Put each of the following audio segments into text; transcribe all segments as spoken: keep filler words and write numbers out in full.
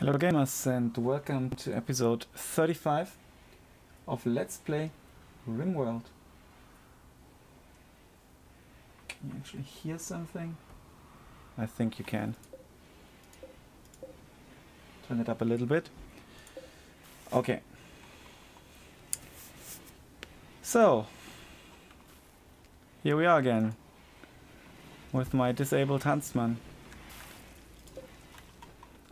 Hello gamers and welcome to episode thirty-five of Let's Play RimWorld. Can you actually hear something? I think you can. Turn it up a little bit. Okay. So, here we are again with my disabled huntsman.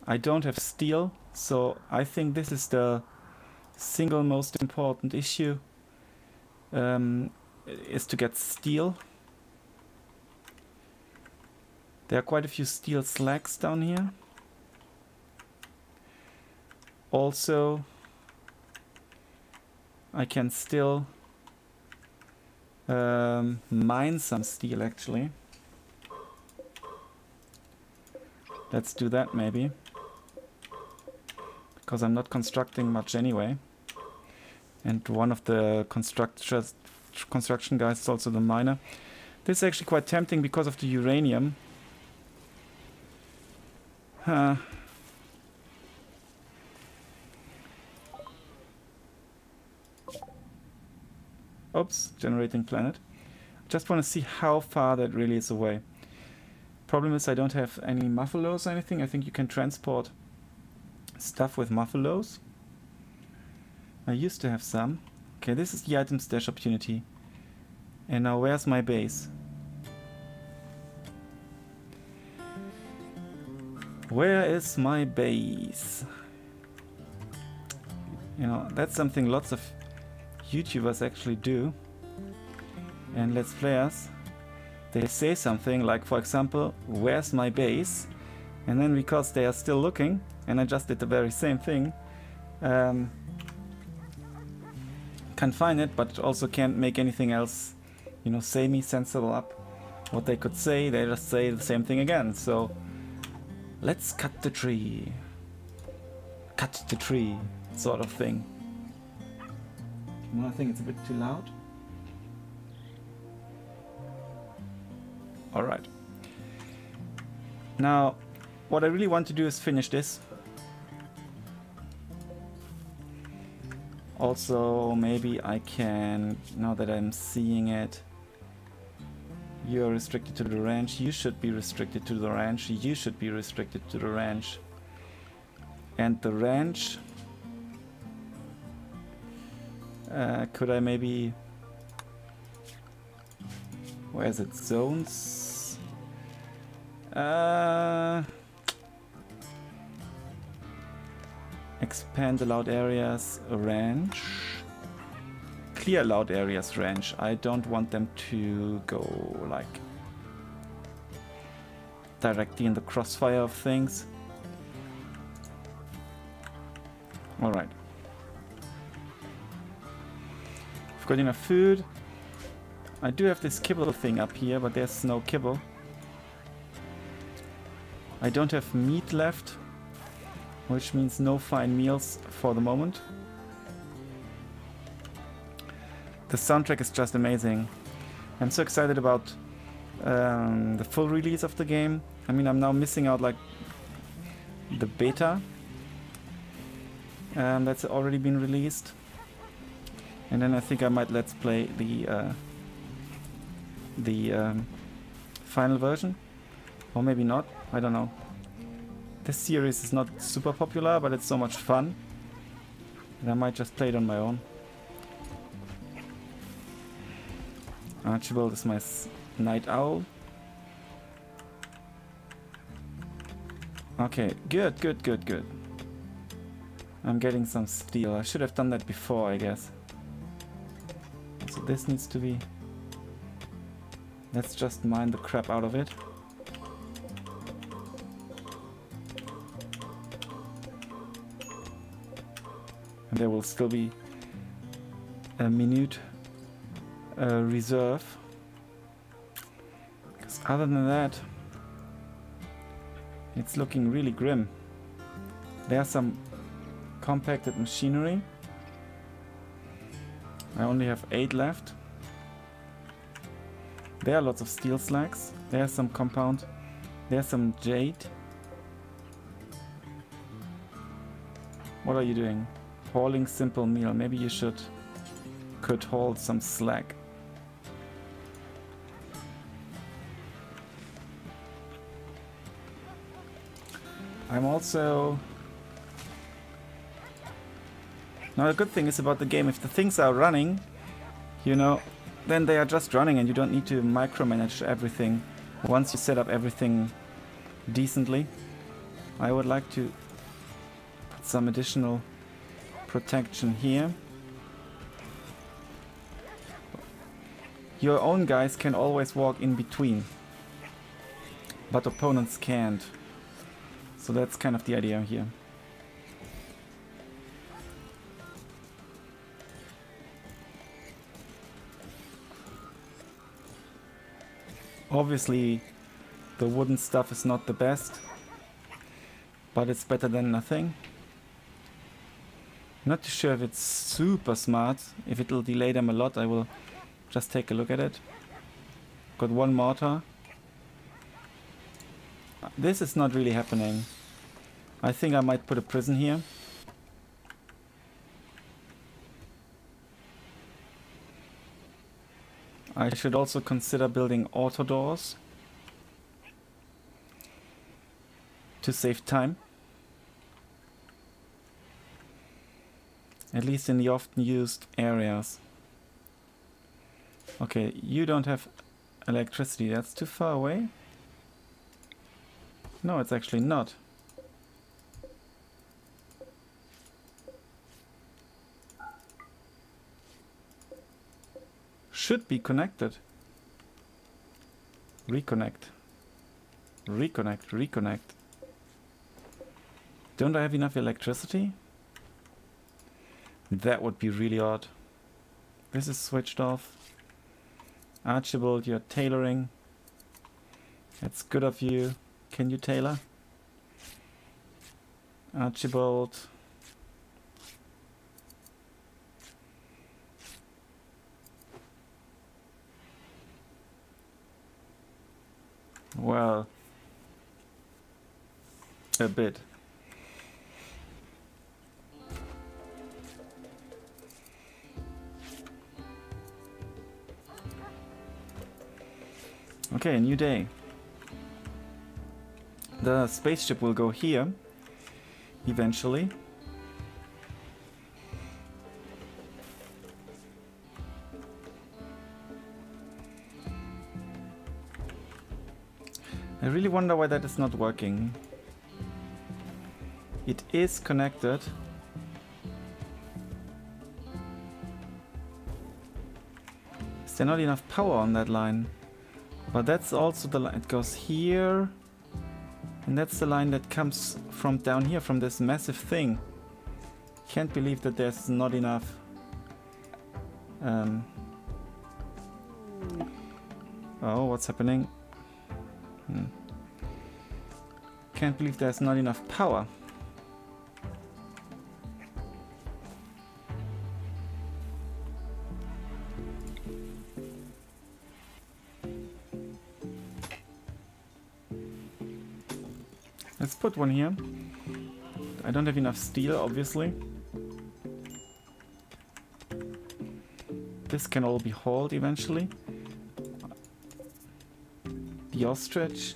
I don't have steel, so I think this is the single most important issue, um, is to get steel. There are quite a few steel slabs down here. Also, I can still um, mine some steel, actually. Let's do that, maybe. Because I'm not constructing much anyway. And one of the constructors, construction guys is also the miner. This is actually quite tempting because of the uranium. Huh. Oops, generating planet. Just want to see how far that really is away. Problem is I don't have any muffalos or anything. I think you can transport stuff with muffalos. I used to have some. Okay, this is the item stash opportunity. And now where's my base? Where is my base? You know, that's something lots of YouTubers actually do. And Let's Players, they say something like, for example, where's my base? And then because they are still looking, and I just did the very same thing, um, can't find it, but also can't make anything else, you know, semi-sensible up. What they could say, they just say the same thing again. So, let's cut the tree. Cut the tree, sort of thing. Well, I think it's a bit too loud. Alright. Now, what I really want to do is finish this. Also, maybe I can, now that I'm seeing it, you're restricted to the ranch, you should be restricted to the ranch, you should be restricted to the ranch. And the ranch, uh, could I maybe, where is it, zones? Uh... Expand allowed areas, ranch. Clear allowed areas, ranch. I don't want them to go like directly in the crossfire of things. Alright. I've got enough food. I do have this kibble thing up here, but there's no kibble. I don't have meat left, which means no fine meals for the moment. The soundtrack is just amazing. I'm so excited about um, the full release of the game. I mean, I'm now missing out like the beta um, that's already been released. And then I think I might let's play the uh, the um, final version, or maybe not, I don't know. This series is not super popular, but it's so much fun. And I might just play it on my own. Archibald is my s night owl. Okay, good, good, good, good. I'm getting some steel. I should have done that before, I guess. So this needs to be... Let's just mine the crap out of it. There will still be a minute uh, reserve. Because other than that, it's looking really grim. There's some compacted machinery. I only have eight left. There are lots of steel slabs. There's some compound. There's some jade. What are you doing? Hauling simple meal. Maybe you should could haul some slack. I'm also... Now the good thing is about the game, if the things are running, you know, then they are just running and you don't need to micromanage everything once you set up everything decently. I would like to put some additional protection here. Your own guys can always walk in between, but opponents can't. So that's kind of the idea here. Obviously, the wooden stuff is not the best, but it's better than nothing. Not too sure if it's super smart. If it'll delay them a lot, I will just take a look at it. Got one mortar. This is not really happening. I think I might put a prison here. I should also consider building auto doors to save time. At least in the often used areas. Okay, you don't have electricity. That's too far away. No, it's actually not. Should be connected. Reconnect. Reconnect, reconnect. Don't I have enough electricity? That would be really odd. This is switched off. Archibald, you're tailoring. That's good of you. Can you tailor? Archibald. Well, a bit. Okay, new day. The spaceship will go here eventually. I really wonder why that is not working. It is connected. Is there not enough power on that line? But that's also the line. It goes here. And that's the line that comes from down here, from this massive thing. Can't believe that there's not enough um, oh, what's happening? Hmm. Can't believe there's not enough power. Let's put one here. I don't have enough steel, obviously. This can all be hauled eventually. The ostrich.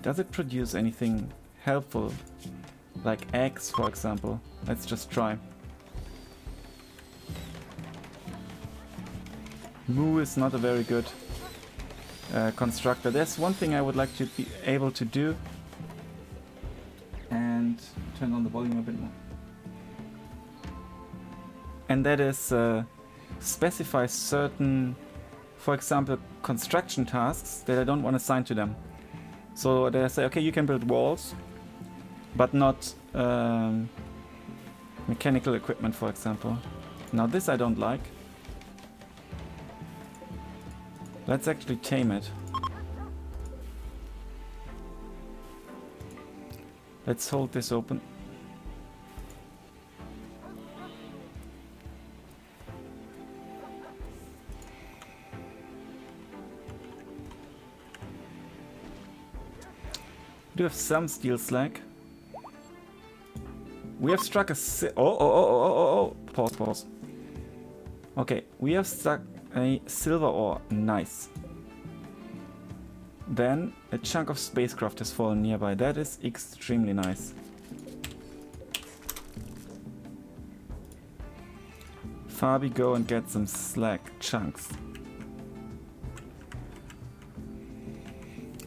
Does it produce anything helpful? Like eggs, for example. Let's just try. Moo is not a very good... Uh, constructor. There's one thing I would like to be able to do, and turn on the volume a bit more, and that is uh, specify certain, for example, construction tasks that I don't want to assign to them. So they say, okay, you can build walls, but not um, mechanical equipment, for example. Now this I don't like. Let's actually tame it. Let's hold this open. I do have some steel slack. We have struck a... si oh, oh, oh, oh, oh, oh. Pause, pause. Okay, we have struck a silver ore. Nice. Then a chunk of spacecraft has fallen nearby. That is extremely nice. Fabi, go and get some slack chunks.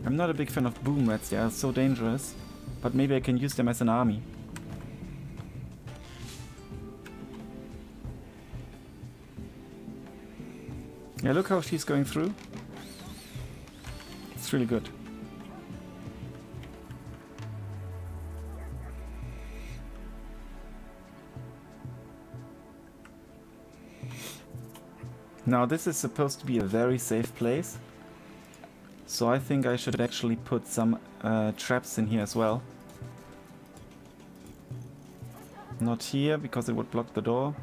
I'm not a big fan of boom rats. They are so dangerous. But maybe I can use them as an army. Yeah, look how she's going through. It's really good. Now this is supposed to be a very safe place. So I think I should actually put some uh, traps in here as well. Not here, because it would block the door.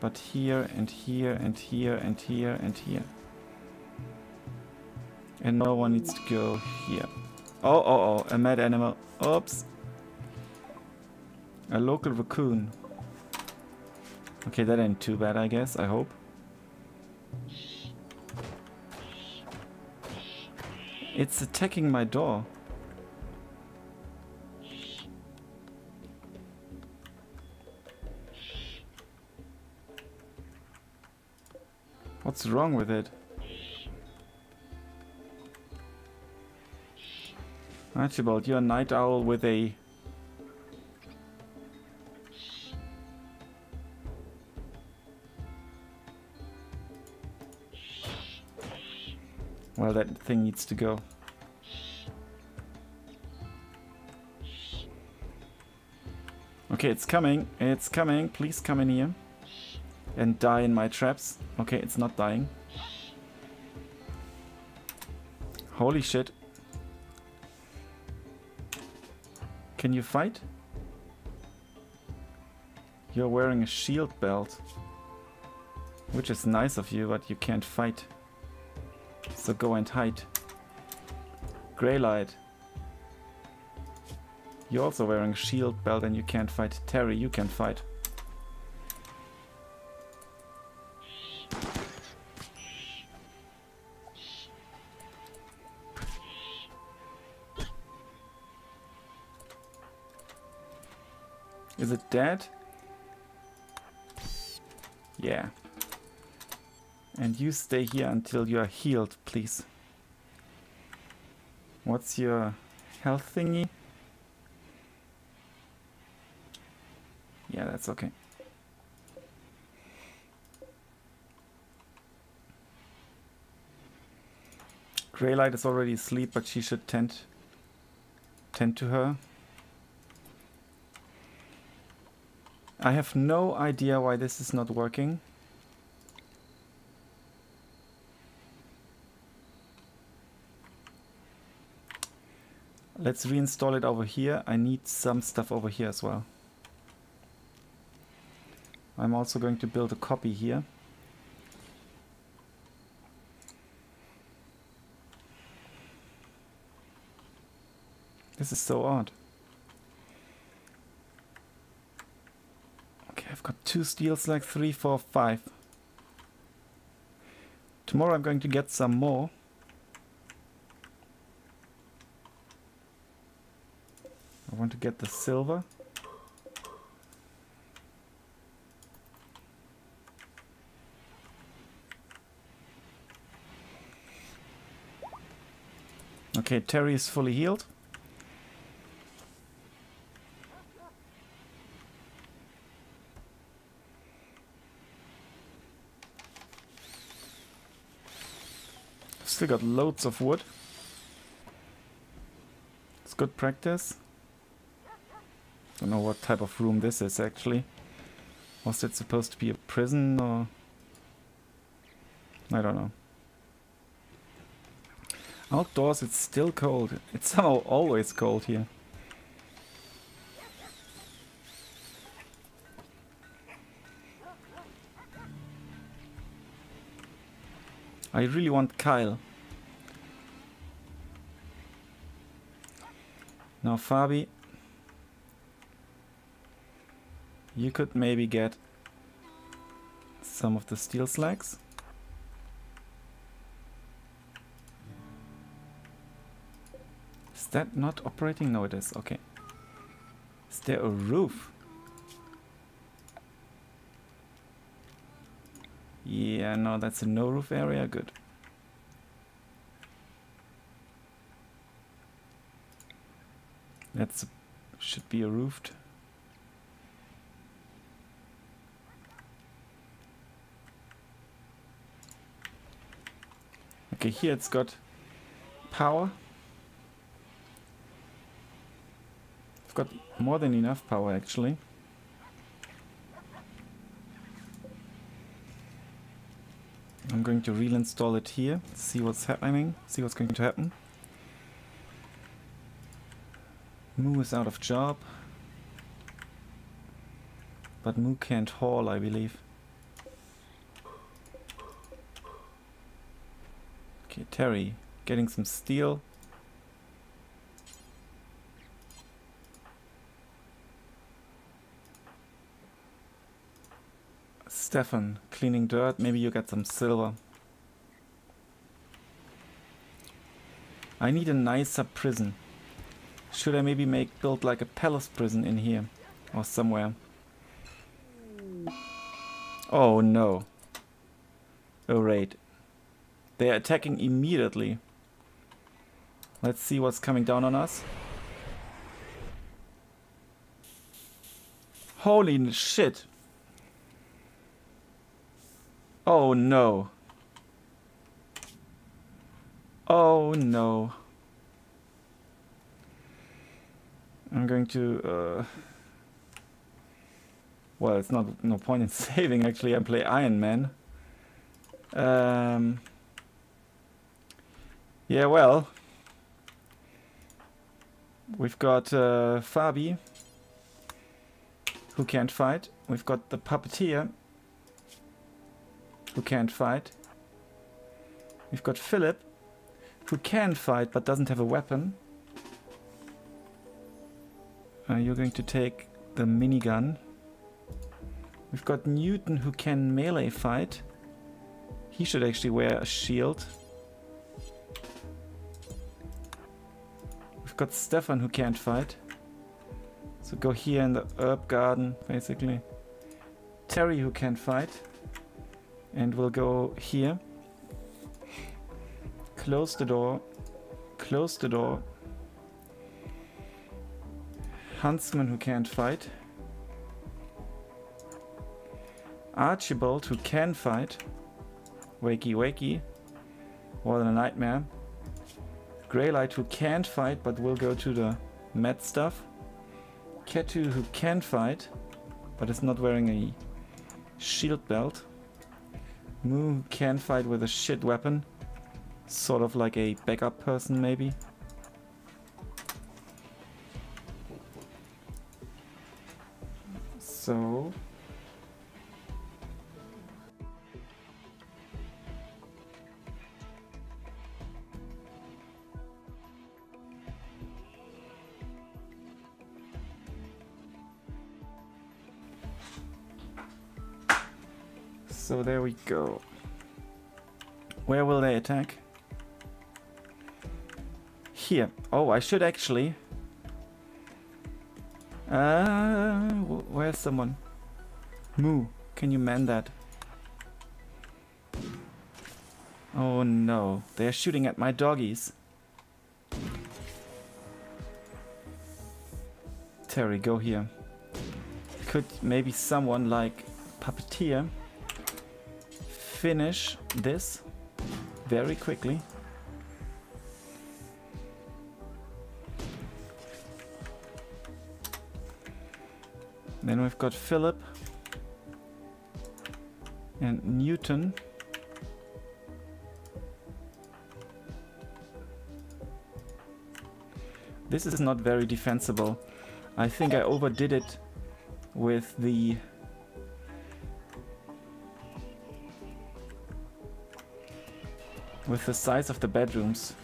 But here, and here, and here, and here, and here. And no one needs to go here. Oh, oh, oh, a mad animal. Oops. A local raccoon. Okay, that ain't too bad, I guess, I hope. It's attacking my door. What's wrong with it? Archibald, you're a night owl with a... Well, that thing needs to go. Okay, it's coming. It's coming. Please come in here. And die in my traps. Okay, it's not dying. Holy shit. Can you fight? You're wearing a shield belt. Which is nice of you, but you can't fight. So go and hide. Greylight. You're also wearing a shield belt and you can't fight. Terry, you can fight. Is it dead? Yeah. And you stay here until you are healed, please. What's your health thingy? Yeah, that's okay. Greylight is already asleep, but she should tend, tend to her. I have no idea why this is not working. Let's reinstall it over here. I need some stuff over here as well. I'm also going to build a copy here. This is so odd. I've got two steels, like three, four, five. Tomorrow I'm going to get some more. I want to get the silver. Okay, Terry is fully healed. Still got loads of wood. It's good practice. Don't know what type of room this is actually. Was it supposed to be a prison or... I don't know. Outdoors it's still cold. It's somehow always cold here. I really want Kyle. Now Fabi. You could maybe get some of the steel slags. Is that not operating? No, it is. Okay. Is there a roof? Yeah, no, that's a no roof area. Good. That's a, should be a roofed. Okay, here it's got power. Got more than enough power actually. I'm going to reinstall it here, see what's happening, see what's going to happen. Moo is out of job. But Moo can't haul, I believe. Okay, Terry, getting some steel. Stefan, cleaning dirt, maybe you get some silver. I need a nicer prison. Should I maybe make build like a palace prison in here or somewhere? Oh no. A raid. They're attacking immediately. Let's see what's coming down on us. Holy shit. Oh no. Oh no. I'm going to... Uh, well, it's not no point in saving actually. I play Iron Man. Um, yeah, well. We've got uh, Fabi, who can't fight. We've got the Puppeteer, who can't fight. We've got Philip, who can fight but doesn't have a weapon. Uh, you're going to take the minigun. We've got Newton, who can melee fight. He should actually wear a shield. We've got Stefan, who can't fight. So go here in the herb garden, basically. Terry, who can't fight. And we'll go here, close the door, close the door, Huntsman, who can't fight, Archibald, who can fight, wakey wakey, more than a nightmare, Greylight, who can't fight but will go to the med stuff, Ketu, who can fight but is not wearing a shield belt, Moo can fight with a shit weapon, sort of like a backup person maybe. So... So there we go. Where will they attack? Here. Oh, I should actually... Uh, where's someone? Moo, can you man that? Oh no, they're shooting at my doggies. Terry, go here. Could maybe someone like Puppeteer finish this very quickly. Then we've got Philip and Newton. This is not very defensible. I think I overdid it with the with the size of the bedrooms.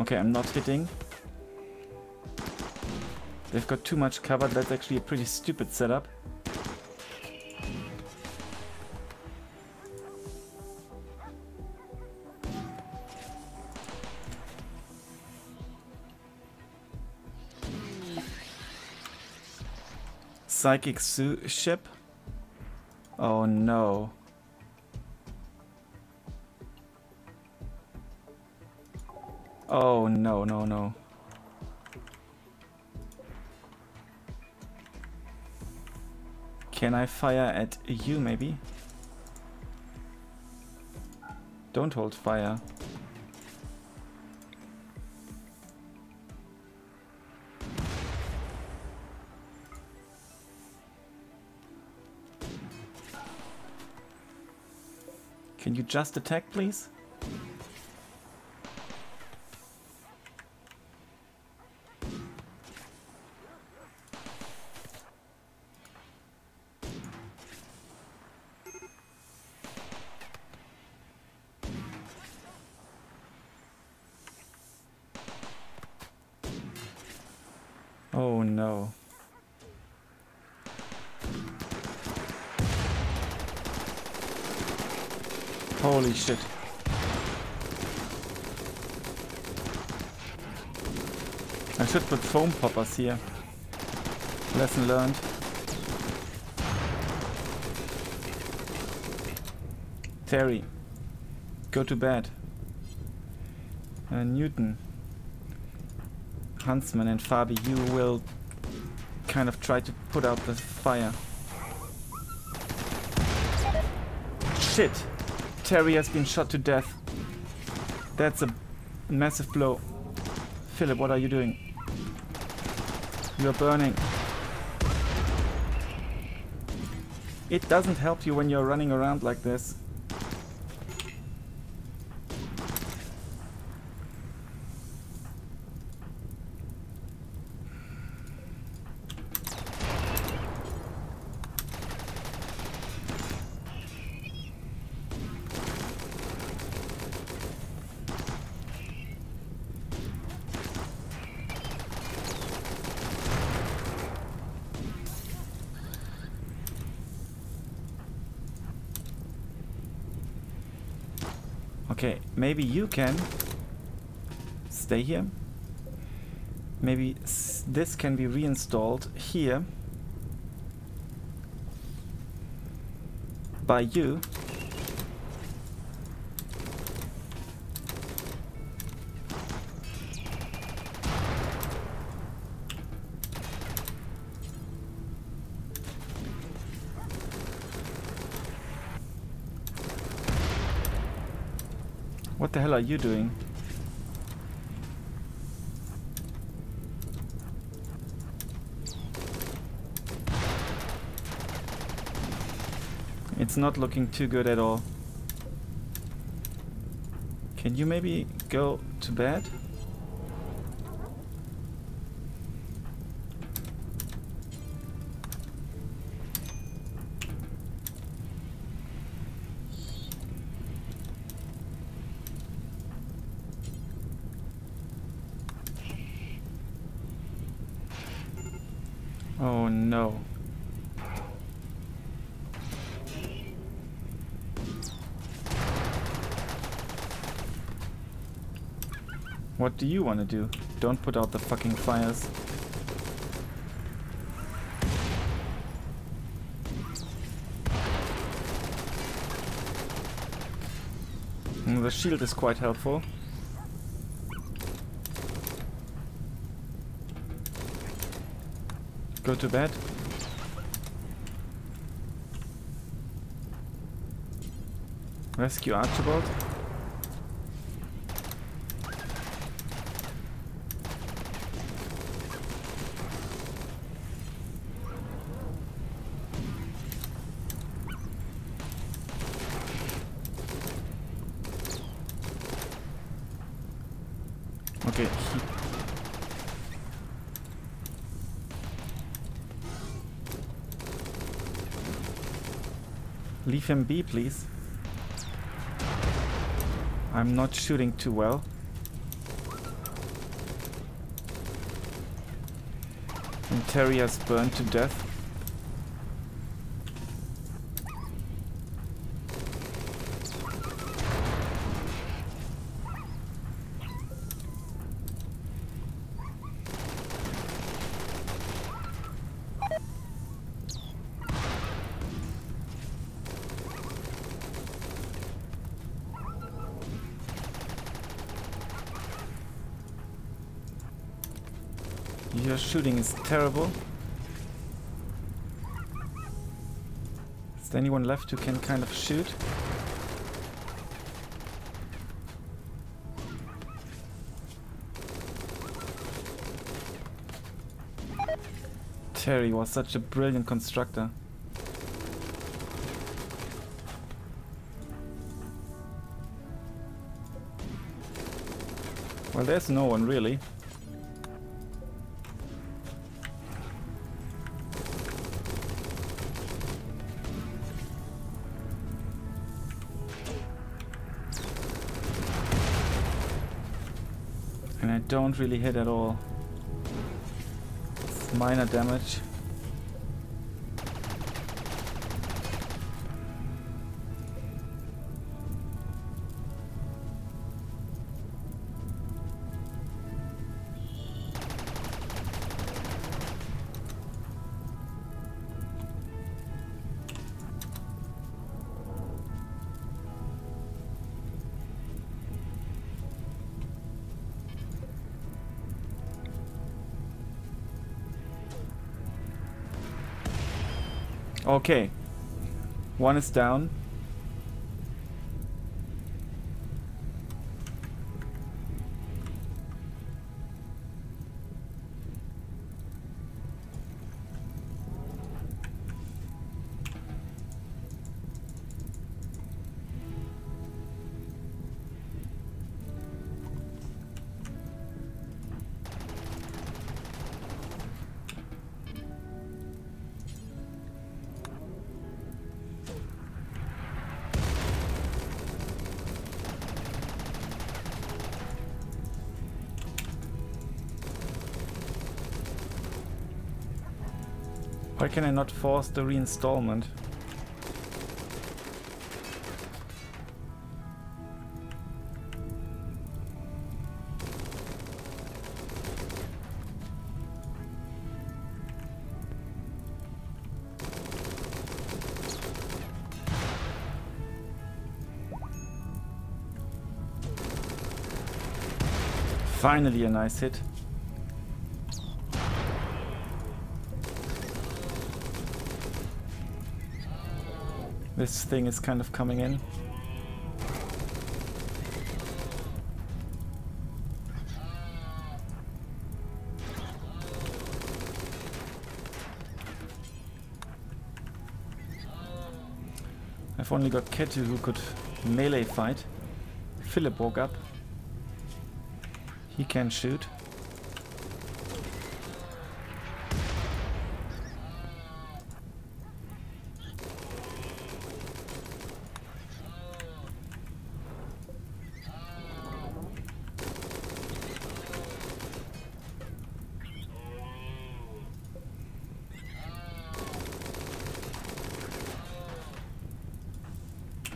Okay, I'm not hitting. They've got too much cover. That's actually a pretty stupid setup. Psychic ship. Oh no. Oh no, no, no. Can I fire at you maybe? Don't hold fire. Can you just attack, please? Oh no. Holy shit. I should put foam poppers here. Lesson learned. Terry, go to bed. Uh, Newton, Huntsman and Fabi, you will kind of try to put out the fire. Shit! Terry has been shot to death. That's a massive blow. Philip, what are you doing? You're burning. It doesn't help you when you're running around like this. Okay, maybe you can stay here. Maybe s this can be reinstalled here by you. What the hell are you doing? It's not looking too good at all. Can you maybe go to bed? Oh no. What do you want to do? Don't put out the fucking fires. Mm, the shield is quite helpful. Go to bed. Rescue Archibald. Okay. Leave him be, please. I'm not shooting too well. And Terry has burned to death. Your shooting is terrible. Is there anyone left who can kind of shoot? Terry was such a brilliant constructor. Well, there's no one really. Don't really hit at all. It's minor damage. Okay, one is down. Why can I not force the reinstallment? Finally a nice hit. This thing is kind of coming in. I've only got Ketu who could melee fight. Philip woke up. He can shoot.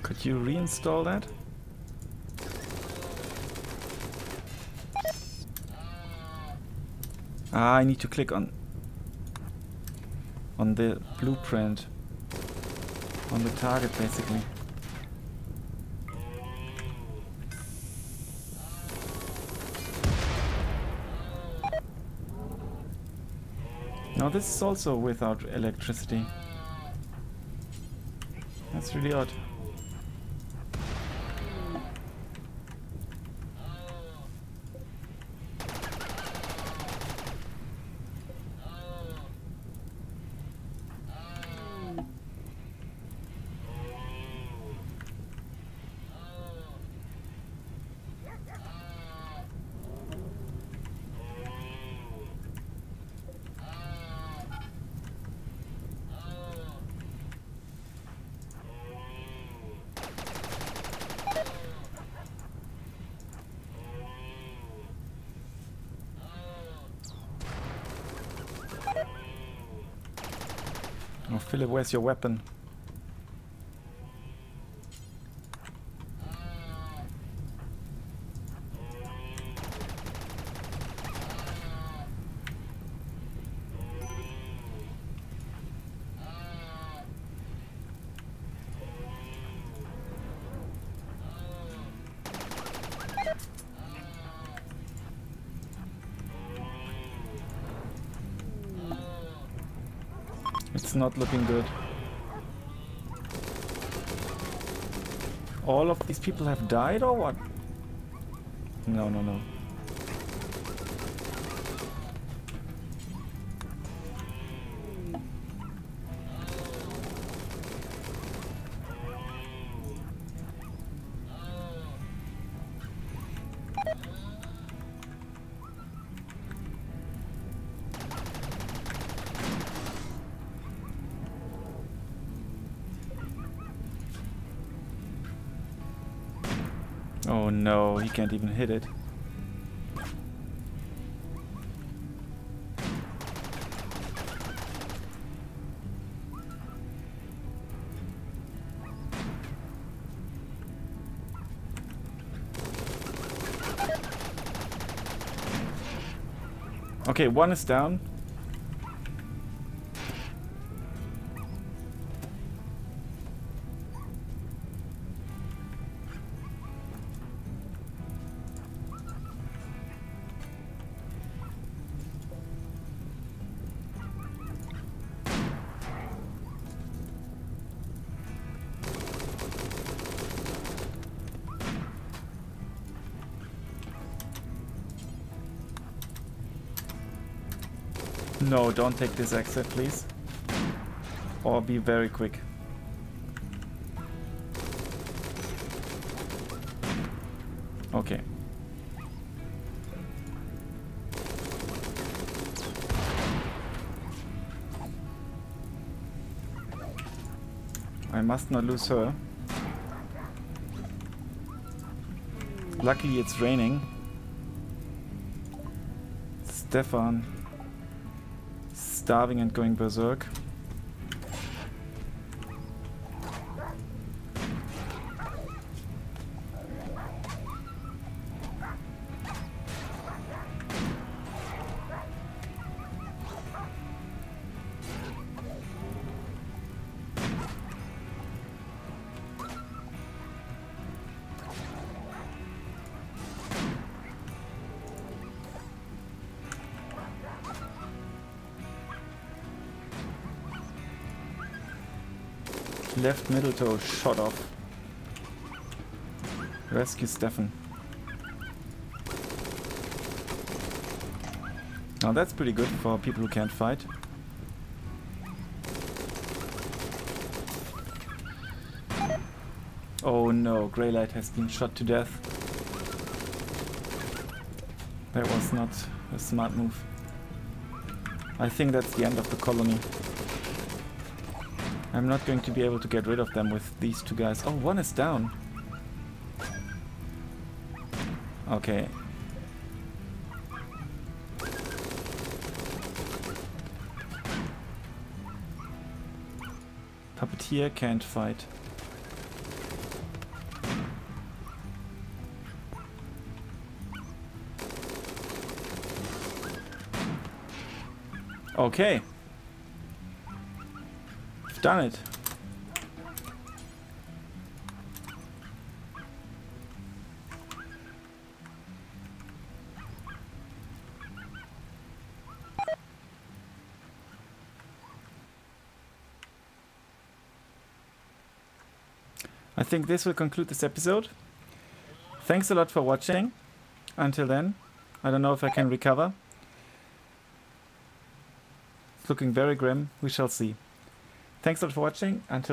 Could you reinstall that? Ah, I need to click on on the blueprint, on the target basically. Now this is also without electricity. That's really odd. Philip, where's your weapon? It's not looking good. All of these people have died or what? No, no, no. Oh no, he can't even hit it. Okay, one is down. No, don't take this exit, please. Or be very quick. Okay. I must not lose her. Lucky it's raining. Stefan. Starving and going berserk. Left middle toe shot off. Rescue Stefan. Now that's pretty good for people who can't fight. Oh no, Greylight has been shot to death. That was not a smart move. I think that's the end of the colony. I'm not going to be able to get rid of them with these two guys. Oh, one is down. Okay. Puppeteer can't fight. Okay. Done it. I think this will conclude this episode. Thanks a lot for watching. Until then, I don't know if I can recover. It's looking very grim. We shall see. Thanks a lot for watching. Until